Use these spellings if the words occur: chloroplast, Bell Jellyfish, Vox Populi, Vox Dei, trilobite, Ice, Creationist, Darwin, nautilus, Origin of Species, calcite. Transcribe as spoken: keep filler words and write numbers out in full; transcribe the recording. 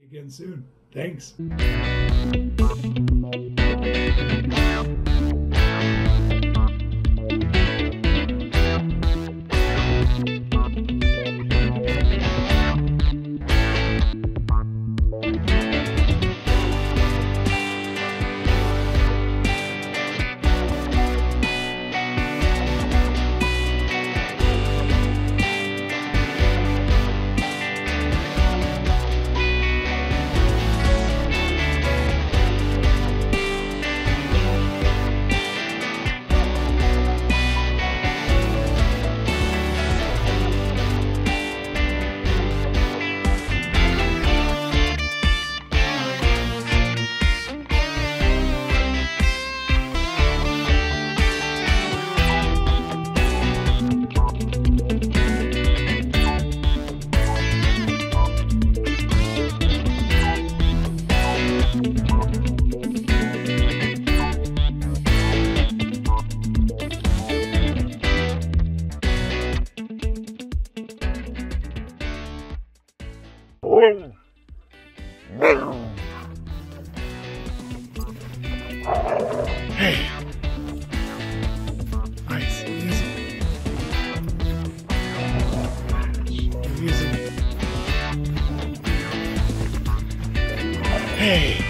Again soon. Thanks. Hey, Ice, easy. Easy. Hey.